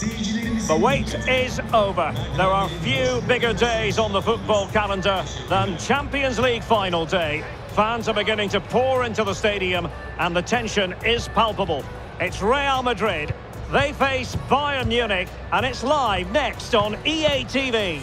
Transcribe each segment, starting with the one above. The wait is over. There are few bigger days on the football calendar than Champions League final day. Fans are beginning to pour into the stadium and the tension is palpable. It's Real Madrid. They face Bayern Munich and it's live next on EA TV.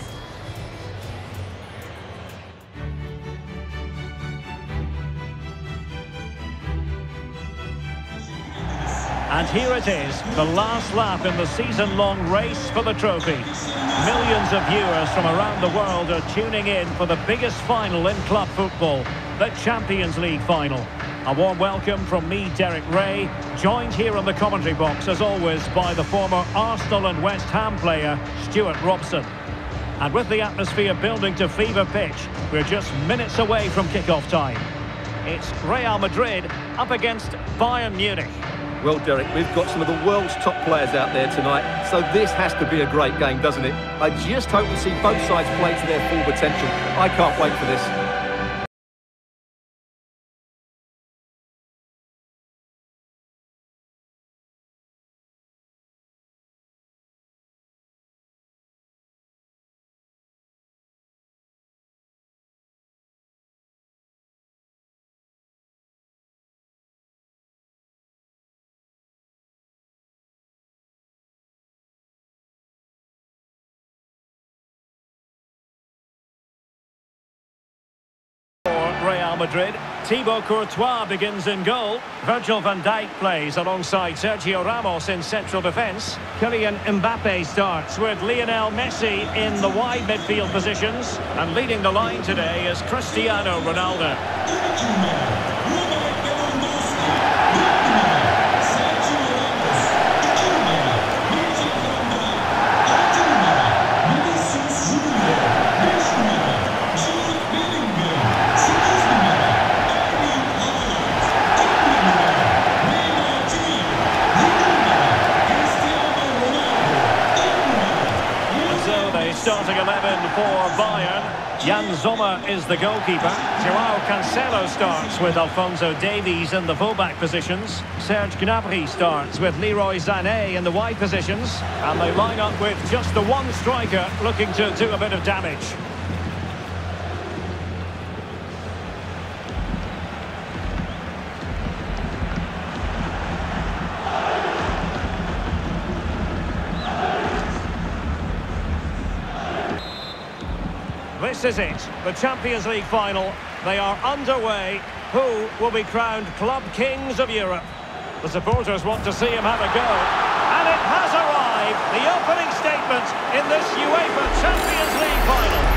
And here it is, the last lap in the season-long race for the trophy. Millions of viewers from around the world are tuning in for the biggest final in club football, the Champions League final. A warm welcome from me, Derek Ray, joined here on the commentary box, as always, by the former Arsenal and West Ham player, Stuart Robson. And with the atmosphere building to fever pitch, we're just minutes away from kick-off time. It's Real Madrid up against Bayern Munich. Well, Derek, we've got some of the world's top players out there tonight, so this has to be a great game, doesn't it? I just hope we see both sides play to their full potential. I can't wait for this. Real Madrid. Thibaut Courtois begins in goal. Virgil van Dijk plays alongside Sergio Ramos in central defence. Kylian Mbappe starts with Lionel Messi in the wide midfield positions. And leading the line today is Cristiano Ronaldo. Starting 11 for Bayern. Jan Sommer is the goalkeeper. João Cancelo starts with Alfonso Davies in the fullback positions. Serge Gnabry starts with Leroy Sané in the wide positions. And they line up with just the one striker looking to do a bit of damage. This is it, the Champions League final. They are underway. Who will be crowned club kings of Europe? The supporters want to see him have a go. And it has arrived, the opening statement in this UEFA Champions League final.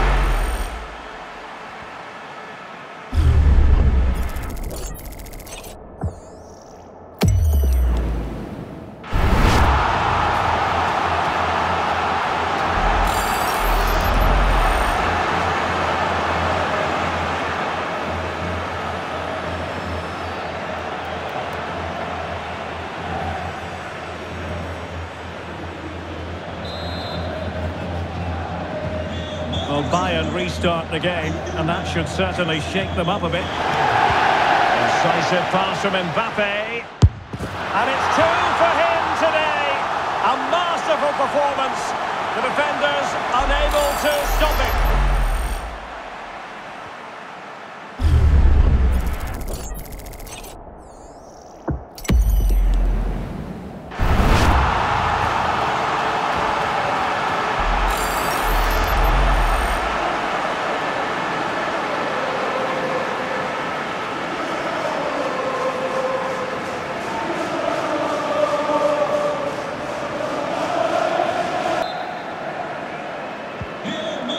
Bayern restart the game, and that should certainly shake them up a bit. Incisive pass from Mbappe, and it's two for him today. A masterful performance. The defenders unable to stop it.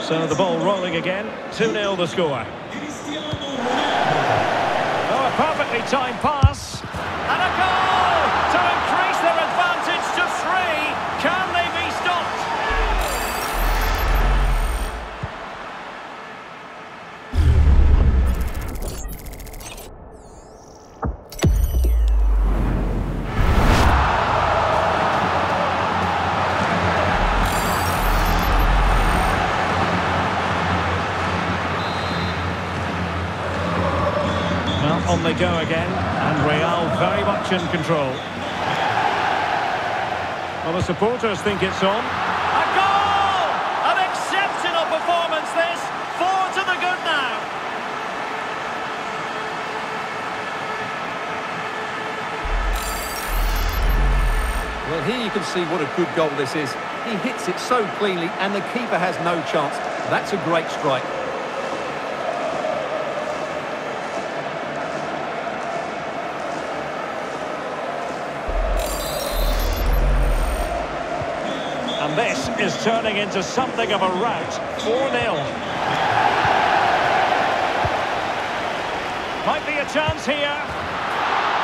So the ball rolling again, 2-0 the score. Oh, a perfectly timed pass, and a goal to increase their advantage to 3. Can they be stopped? On they go again, and Real very much in control. Well, the supporters think it's on. A goal! An exceptional performance this. 4 to the good now. Well, here you can see what a good goal this is. He hits it so cleanly and the keeper has no chance. That's a great strike. And this is turning into something of a rout. 4-0. Might be a chance here.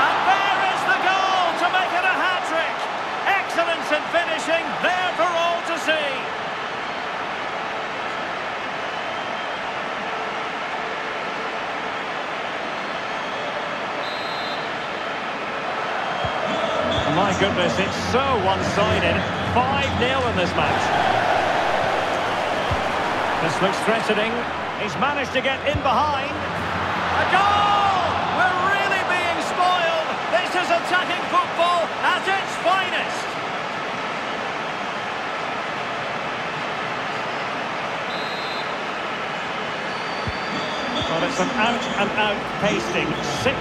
And there is the goal to make it a hat-trick. Excellence in finishing, there for all to see. My goodness, it's so one-sided. 5-0 in this match. This looks threatening. He's managed to get in behind. A goal! We're really being spoiled. This is attacking football at its finest. Well, it's an out-and-out pasting. 6-0.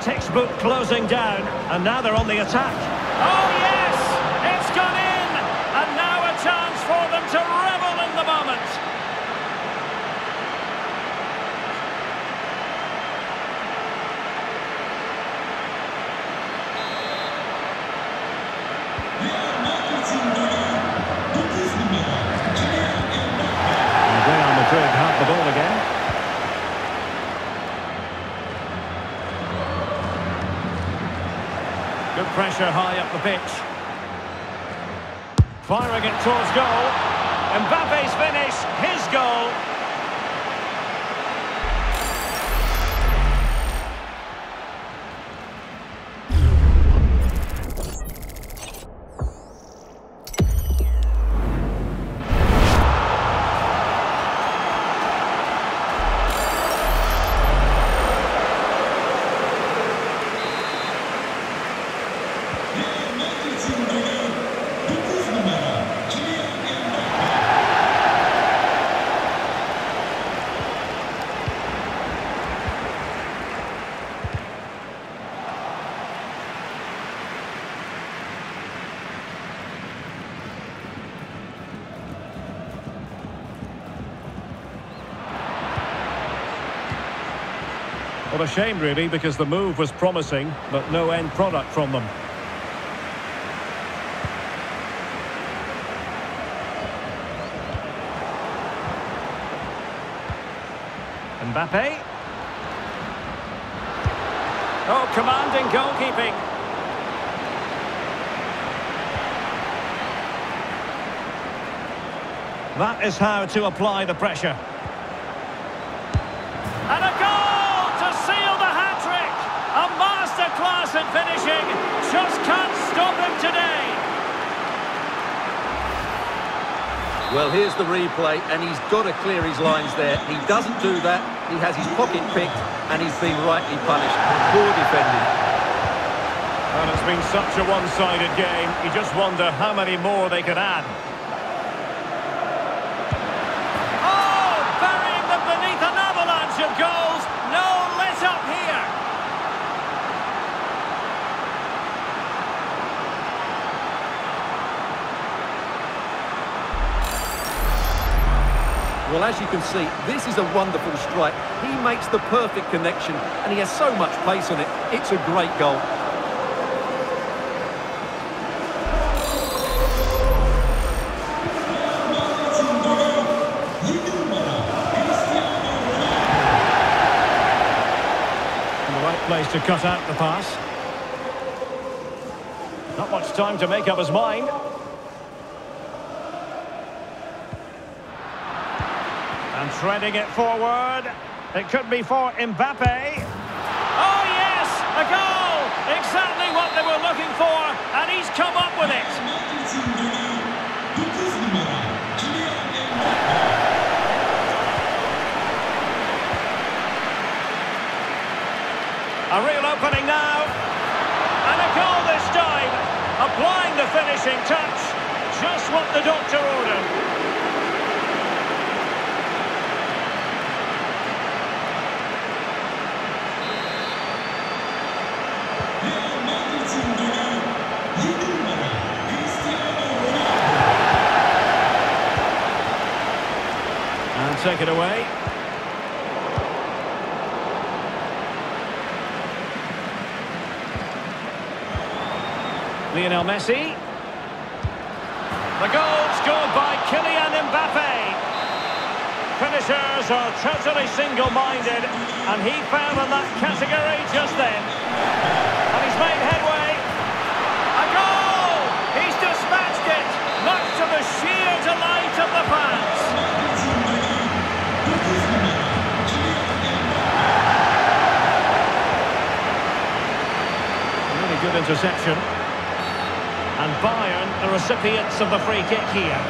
Textbook closing down, and now they're on the attack. Oh yes, it's gone in, and now a chance for them to revel in the moment. And Real Madrid have the ball again. Pressure high up the pitch. Firing it towards goal. Mbappe's finish, his goal. Well, a shame, really, because the move was promising, but no end product from them. Mbappe. Oh, commanding goalkeeping. That is how to apply the pressure. And a goal! A masterclass in finishing, just can't stop him today. Well, here's the replay, and he's got to clear his lines there. He doesn't do that, he has his pocket picked, and he's been rightly punished. Poor defending. And it's been such a one-sided game, you just wonder how many more they could add. Oh, burying them beneath an avalanche of goals. No let up here. Well, as you can see, this is a wonderful strike. He makes the perfect connection, and he has so much pace on it. It's a great goal. In the right place to cut out the pass. Not much time to make up his mind. And threading it forward. It could be for Mbappe. Oh, yes! A goal! Exactly what they were looking for, and he's come up with it. A real opening now. And a goal this time. Applying the finishing touch. Just what the doctor ordered. And take it away. Lionel Messi. The goal scored by Kylian Mbappe. Finishers are totally single-minded, and he fell in that category just then. And he's made headway. A goal! He's dispatched it, much to the sheer delight of the fans. Good interception, and Bayern are recipients of the free kick here.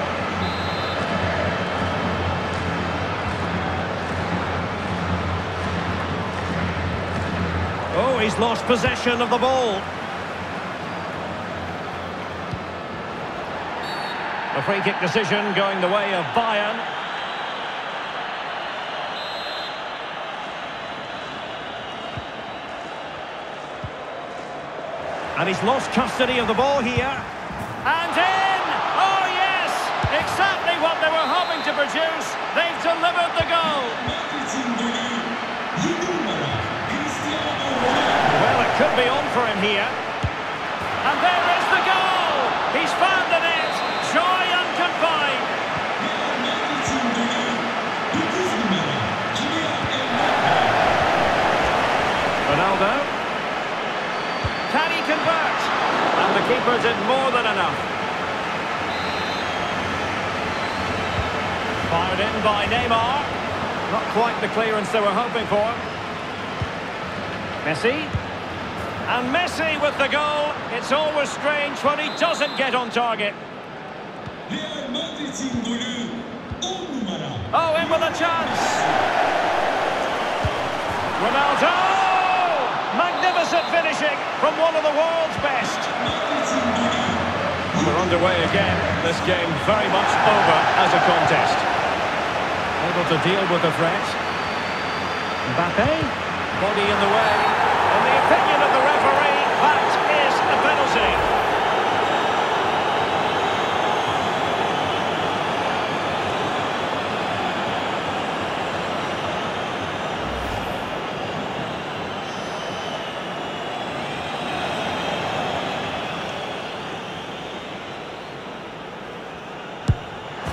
Oh, he's lost possession of the ball. The free kick decision going the way of Bayern. And he's lost custody of the ball here. And in! Oh, yes! Exactly what they were hoping to produce. They've delivered the goal. Well, it could be on for him here. And there is the goal! He's found the net. Joy unconfined. Ronaldo. Can he convert? And the keeper did more than enough. Fired in by Neymar. Not quite the clearance they were hoping for. Messi. And Messi with the goal. It's always strange when he doesn't get on target. Oh, in with a chance. Ronaldo. Magnificent finishing from one of the world's best. We're underway again. This game very much over as a contest. Able to deal with the threat. Mbappe, body in the way. In the opinion of the referee, that is a penalty.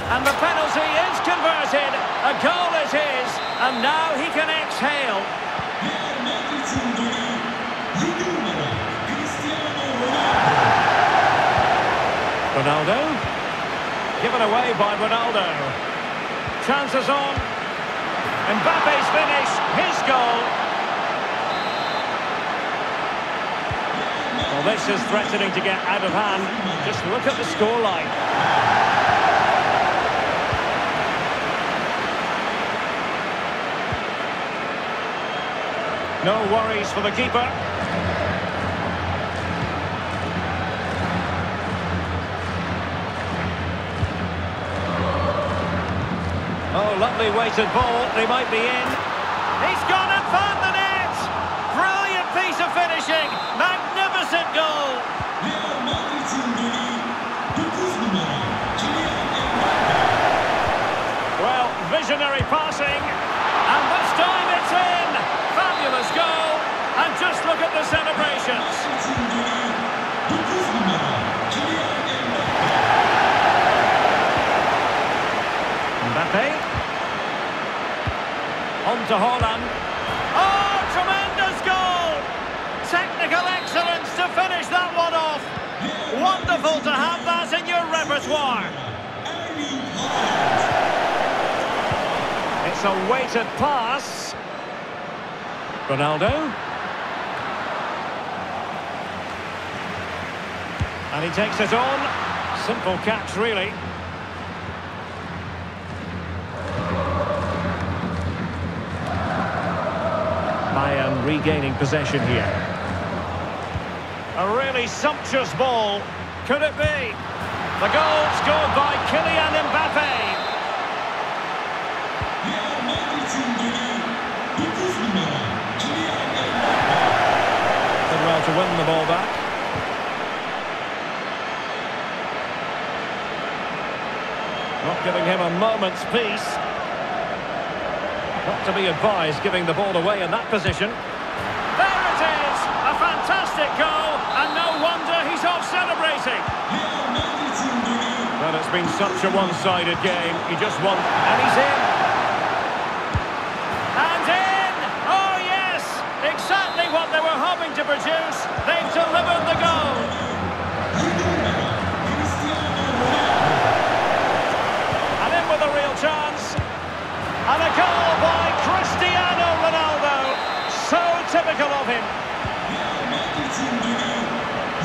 And the penalty is converted. A goal it is. And now he can exhale. Ronaldo. Given away by Ronaldo. Chances on. Mbappe's finish. His goal. Well, this is threatening to get out of hand. Just look at the scoreline. No worries for the keeper. Oh, lovely weighted ball. They might be in. He's gone and found the net. Brilliant piece of finishing. Magnificent goal. Well, visionary passing. And this time it's in. Fabulous goal, and just look at the celebrations. Mbappe. On to Haaland. Oh, tremendous goal! Technical excellence to finish that one off. Wonderful to have that in your repertoire. It's a weighted pass. Ronaldo. And he takes it on. Simple catch, really. Bayern regaining possession here. A really sumptuous ball. Could it be? The goal scored by Kylian Mbappe. Did well to win the ball back. Not giving him a moment's peace. Not to be advised giving the ball away in that position. There it is! A fantastic goal, and no wonder he's off celebrating. Well, it's been such a one-sided game. He just won, and he's in. And in! Oh, yes! Exactly what they were hoping to produce. They've delivered the goal. Chance, and a goal by Cristiano Ronaldo. So typical of him.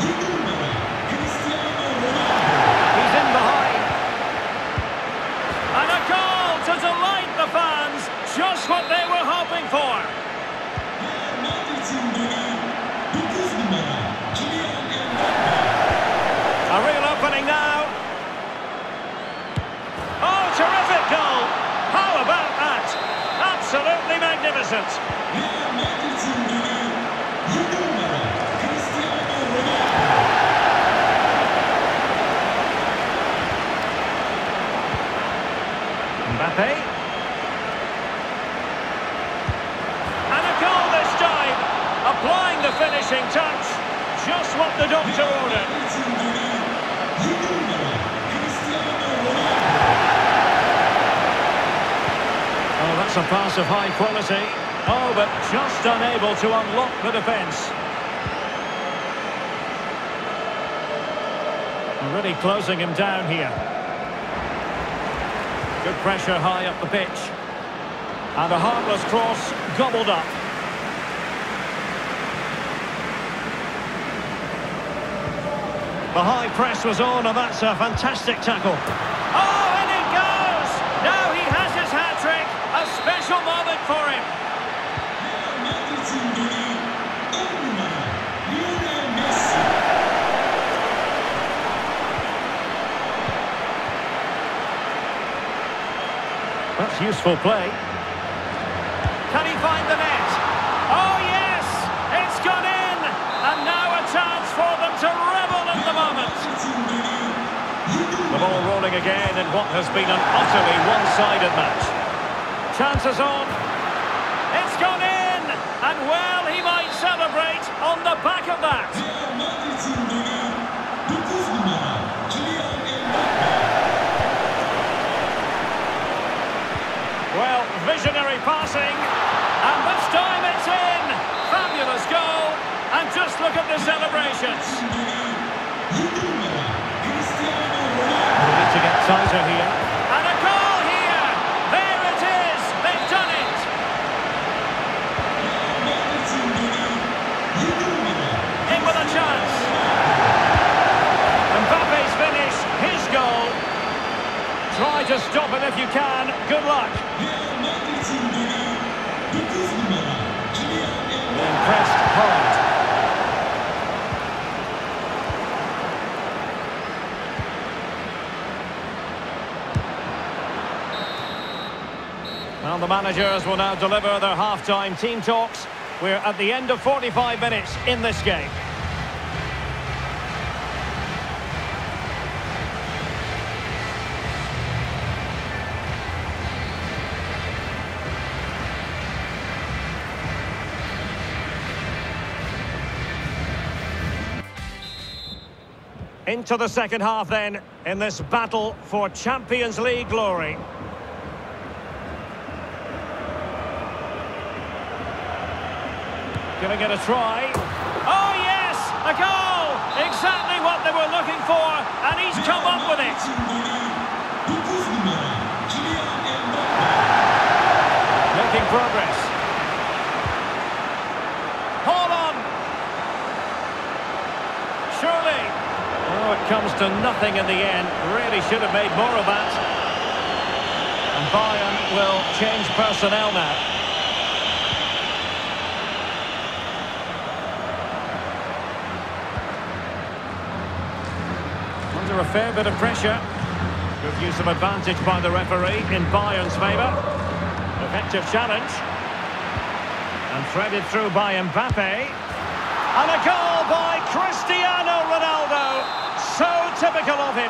He's in behind, and a goal to delight the fans, just what they were hoping for. A real opening now. Terrific goal! How about that? Absolutely magnificent! Mbappe. And a goal this time! Applying the finishing touch. Just what the doctor ordered. A pass of high quality. Oh, but just unable to unlock the defence. Really closing him down here. Good pressure high up the pitch. And a harmless cross gobbled up. The high press was on, and that's a fantastic tackle. Oh! Special moment for him. That's useful play. Can he find the net? Oh yes, it's gone in, and now a chance for them to revel in the moment. The ball rolling again in what has been an utterly one-sided match. Chances on. It's gone in, and well, he might celebrate on the back of that. Well, visionary passing, and this time it's in. Fabulous goal, and just look at the celebrations. We need to get tighter here. Try to stop it if you can. Good luck. Then pressed hard. Well, the managers will now deliver their half-time team talks. We're at the end of 45 minutes in this game. Into the second half then, in this battle for Champions League glory. Giving it a try. Oh yes, a goal! Exactly what they were looking for, and he's come up with it. Making progress. Hold on. Surely. Oh, it comes to nothing in the end. Really should have made more of that. And Bayern will change personnel now. under a fair bit of pressure. Good use of advantage by the referee in Bayern's favour. Effective challenge. And threaded through by Mbappe. And a goal by Cristiano Ronaldo. So typical of him.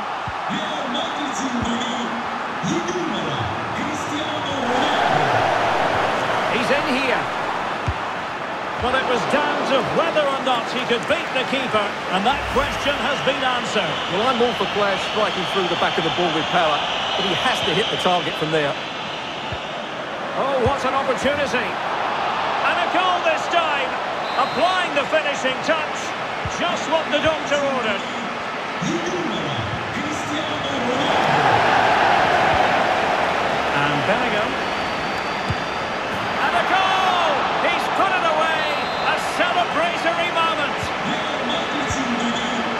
He's in here. Well, it was down to whether or not he could beat the keeper, and that question has been answered. Well, I'm all for players striking through the back of the ball with power, but he has to hit the target from there. Oh, what an opportunity. And a goal this time. Applying the finishing touch. Just what the doctor ordered. And Bellingham. And a goal! He's put it away! A celebratory moment!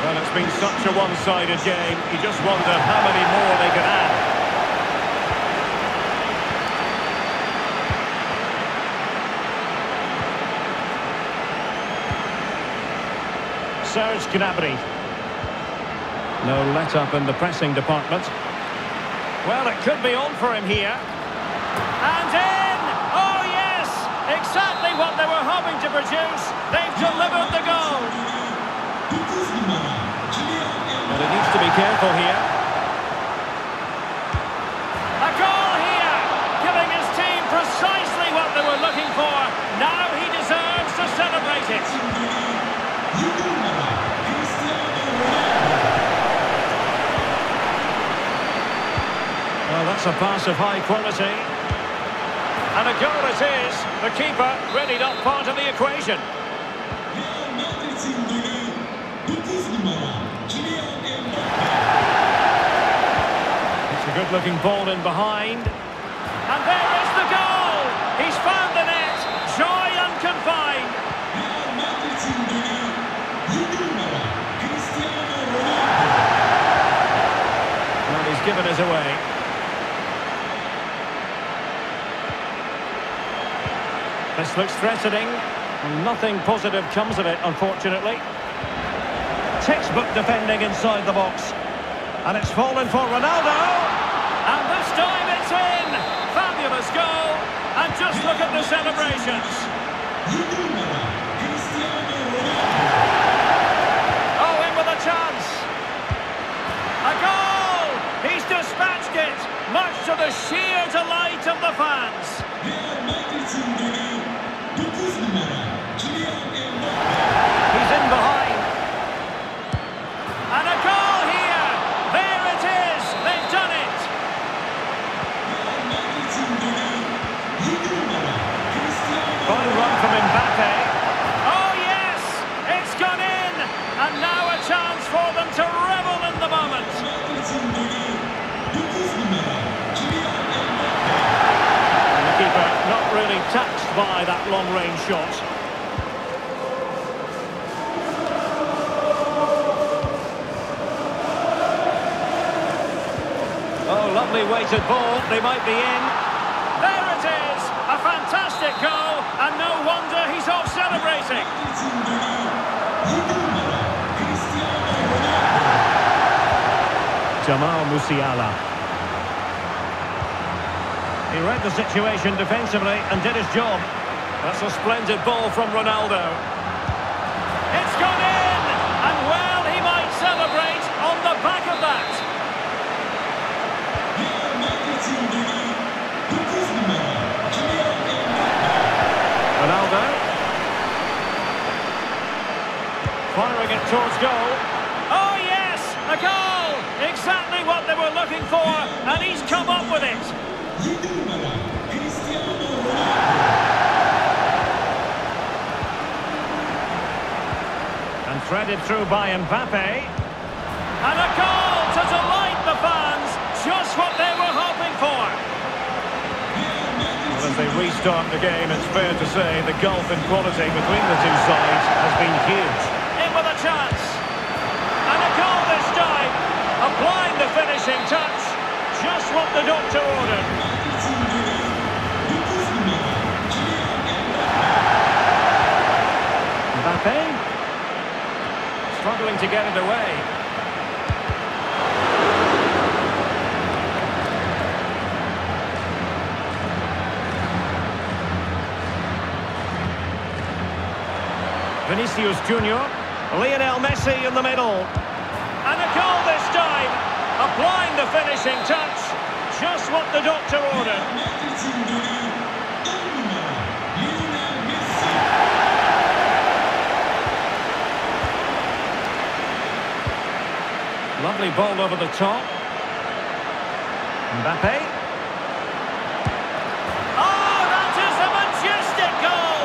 Well, it's been such a one-sided game. You just wonder how many more they could add. Serge Gnabry. No let-up in the pressing department. Well, it could be on for him here. And in! Oh, yes! Exactly what they were hoping to produce. They've delivered the goal. But it needs to be careful here. A goal here! Giving his team precisely what they were looking for. Now he deserves to celebrate it. Well, that's a pass of high quality. And a goal it is. The keeper really not part of the equation. It's a good-looking ball in behind. And there is the goal! He's found the net. Joy unconfined. Well, he's given us away. This looks threatening. Nothing positive comes of it, unfortunately. Textbook defending inside the box. And it's fallen for Ronaldo. And this time it's in. Fabulous goal. And just look at the celebrations. Oh, in with a chance. A goal. He's dispatched it. Much to the sheer delight of the fans. He's in behind. And a goal here. There it is. They've done it. Fine run from Mbappe. Oh, yes. It's gone in. And now a chance for them to revel in the moment. And the keeper not really touched by that long-range shot. Lovely weighted ball, they might be in. There it is! A fantastic goal, and no wonder he's off celebrating. Jamal Musiala. He read the situation defensively and did his job. That's a splendid ball from Ronaldo. It's gone in! And well, he might celebrate on the back of that. Ronaldo firing it towards goal. Oh yes, a goal! Exactly what they were looking for, and he's come up with it. And threaded through by Mbappe. And a goal to delight the fans. Just what they were hoping for. Well, as they restart the game, it's fair to say the gulf in quality between the two sides has been huge. In with a chance. And a goal this time. Applying the finishing touch. Just what the doctor ordered. Mbappe. Struggling to get it away. Vinicius Junior. Lionel Messi in the middle. And a goal this time. Applying the finishing touch. Just what the doctor ordered. Lovely ball over the top. Mbappe. Oh, that is a majestic goal!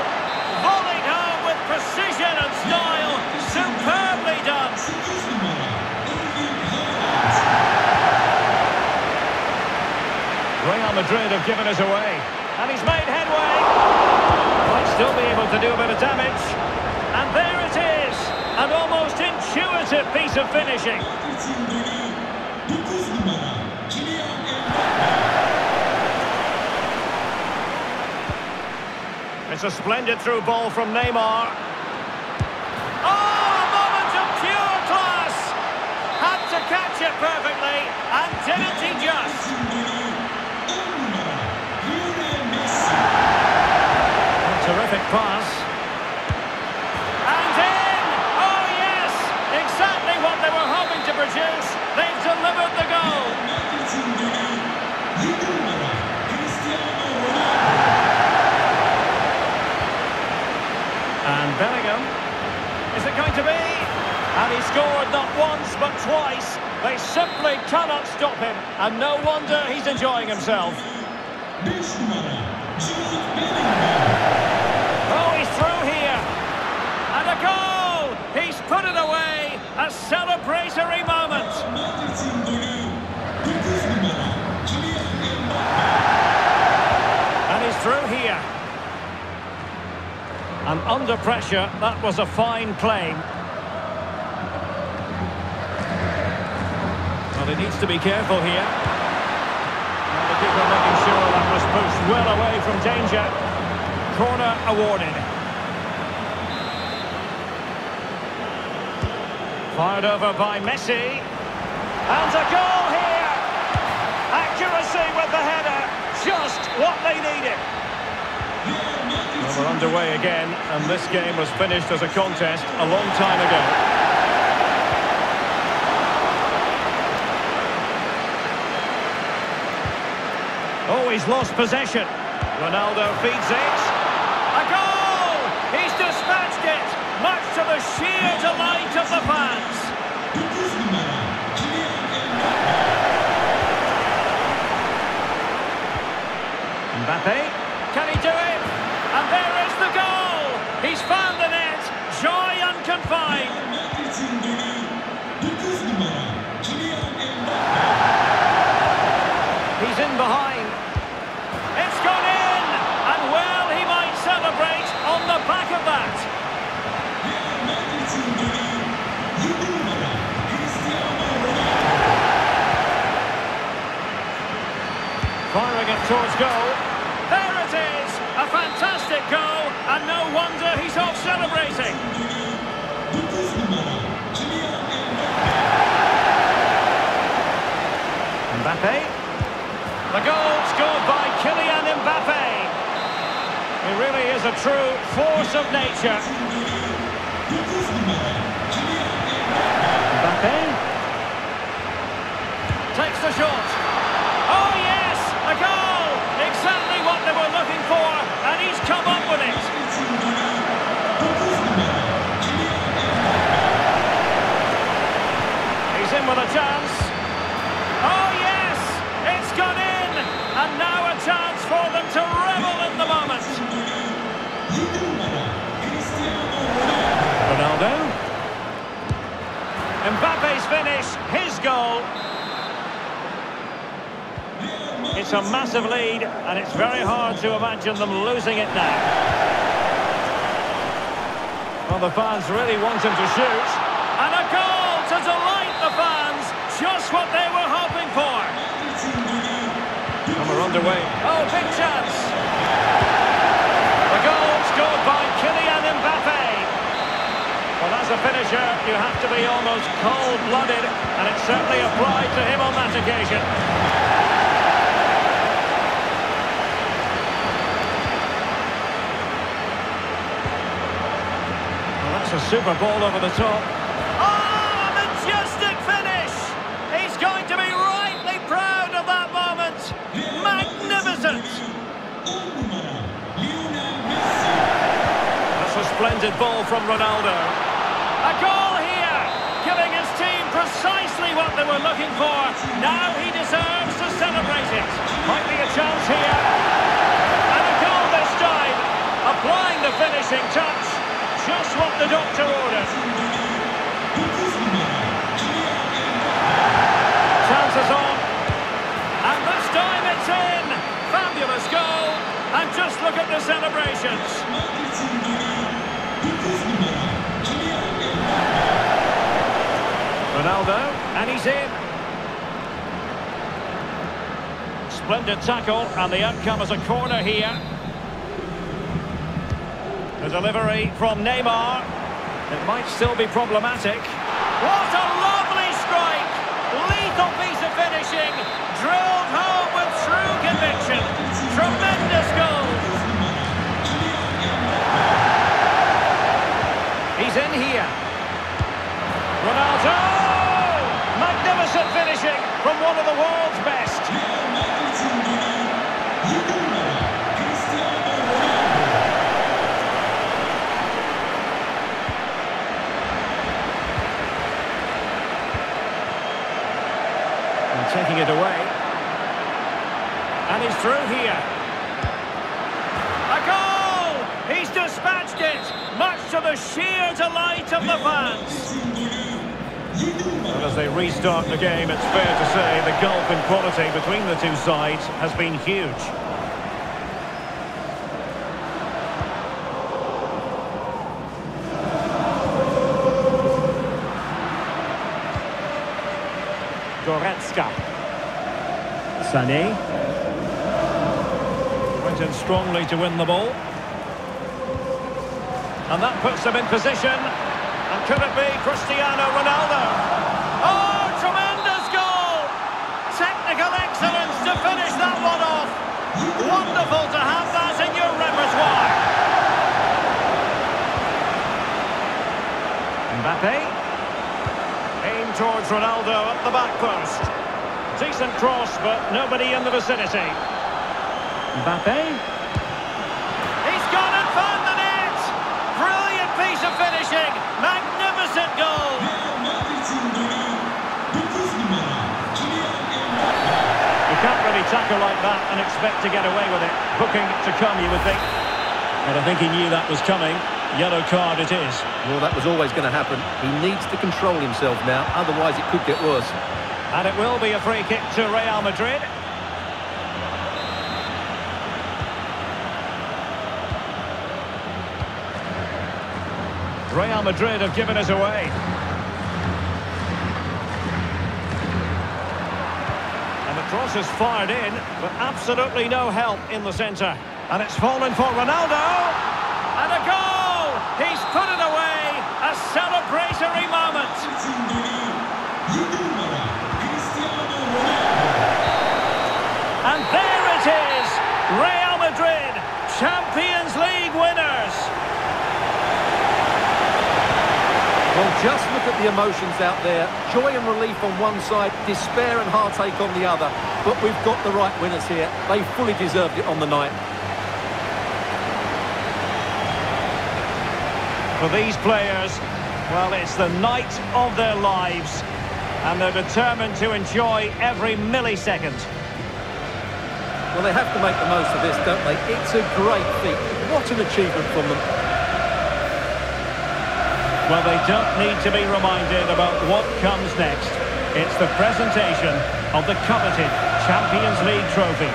Volleyed home with precision and style. Superbly done. Real Madrid have given us away. And he's made headway. Might still be able to do a bit of damage. And there it is. An almost intuitive piece of finishing. It's a splendid through ball from Neymar. Oh, a moment of pure class! Had to catch it perfectly, and didn't he just? A terrific pass. And in! Oh yes! Exactly what they were hoping to produce. They've delivered the goal. And Bellingham, is it going to be? And he scored not once but twice. They simply cannot stop him, and no wonder he's enjoying himself. Oh, he's through here, and a goal! He's put it away, a celebratory moment. And he's through here. And under pressure, that was a fine play. Well, he needs to be careful here. And the keeper making sure that was pushed well away from danger. Corner awarded. Fired over by Messi. And a goal here! Accuracy with the header. Just what they needed. Well, we're underway again, and this game was finished as a contest a long time ago. Oh, he's lost possession. Ronaldo feeds it. A goal! He's dispatched it, much to the sheer delight of the fans. Mbappe. Can he do it? And there is the goal! He's found the net, joy unconfined. He's in behind. It's gone in! And well, he might celebrate on the back of that. Firing it towards goal. A fantastic goal, and no wonder he's off celebrating. Mbappe. The goal scored by Kylian Mbappe. He really is a true force of nature. Mbappe. Takes the shot. Oh, yes! A goal! Exactly what they were looking for, and he's come up with it. He's in with a chance. Oh yes, it's gone in, and now a chance for them to revel in the moment. Ronaldo. Mbappe's finish, his goal. It's a massive lead, and it's very hard to imagine them losing it now. Well, the fans really want him to shoot. And a goal to delight the fans. Just what they were hoping for. And we're underway. Oh, big chance. The goal scored by Kylian Mbappe. Well, as a finisher, you have to be almost cold-blooded, and it certainly applied to him on that occasion. It's a super ball over the top. Oh, majestic finish! He's going to be rightly proud of that moment. Magnificent! That's a splendid ball from Ronaldo. A goal here, giving his team precisely what they were looking for. Now he deserves to celebrate it. Might be a chance here. And a goal this time, applying the finishing touch. Just what the doctor orders. Chances on. And this time it's in. Fabulous goal. And just look at the celebrations. Ronaldo, and he's in. Splendid tackle, and the outcome is a corner here. The delivery from Neymar. It might still be problematic. What a lovely strike! Lethal piece of finishing. Drilled home with true conviction. Tremendous goal. He's in here. Ronaldo! Magnificent finishing from one of the world's best. Taking it away. And he's through here. A goal! He's dispatched it, much to the sheer delight of the fans. And as they restart the game, it's fair to say the gulf in quality between the two sides has been huge. Goretzka. Sané. Went in strongly to win the ball. And that puts them in position. And could it be Cristiano Ronaldo? Oh, tremendous goal! Technical excellence to finish that one off. Wonderful to have that in your repertoire. Mbappe. Aim towards Ronaldo at the back post. Decent cross, but nobody in the vicinity. Mbappe. He's gone and found the net. Brilliant piece of finishing. Magnificent goal. You can't really tackle like that and expect to get away with it. Booking to come, you would think. But I think he knew that was coming. Yellow card it is. Well, that was always going to happen. He needs to control himself now, otherwise it could get worse. And it will be a free kick to Real Madrid. Real Madrid have given us away. And the cross is fired in, but absolutely no help in the centre. And it's fallen for Ronaldo. And a goal! He's put it away, a celebratory moment. And there it is, Real Madrid, Champions League winners. Well, just look at the emotions out there. Joy and relief on one side, despair and heartache on the other. But we've got the right winners here. They fully deserved it on the night. For these players, well, it's the night of their lives, and they're determined to enjoy every millisecond. Well, they have to make the most of this, don't they? It's a great feat. What an achievement from them. Well, they don't need to be reminded about what comes next. It's the presentation of the coveted Champions League trophy.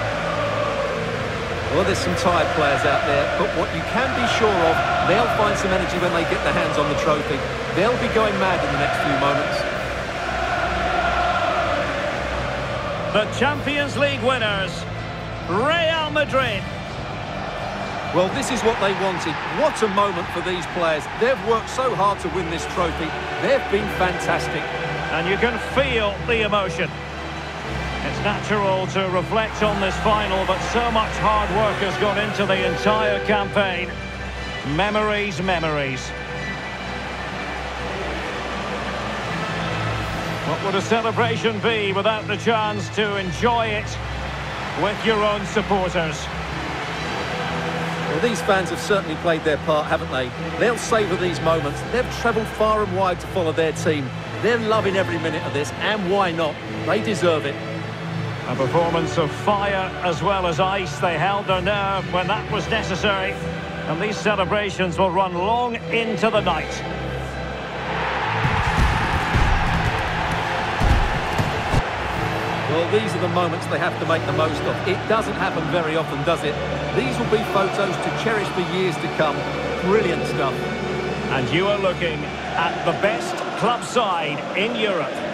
Well, there's some tired players out there, but what you can be sure of, they'll find some energy when they get their hands on the trophy. They'll be going mad in the next few moments. The Champions League winners, Real Madrid. Well, this is what they wanted. What a moment for these players. They've worked so hard to win this trophy. They've been fantastic. And you can feel the emotion. It's natural to reflect on this final, but so much hard work has gone into the entire campaign. Memories, memories. What would a celebration be without the chance to enjoy it with your own supporters? Well, these fans have certainly played their part, haven't they? They'll savour these moments. They've travelled far and wide to follow their team. They're loving every minute of this, and why not? They deserve it. A performance of fire as well as ice. They held their nerve when that was necessary. And these celebrations will run long into the night. Well, these are the moments they have to make the most of. It doesn't happen very often, does it? These will be photos to cherish for years to come. Brilliant stuff. And you are looking at the best club side in Europe.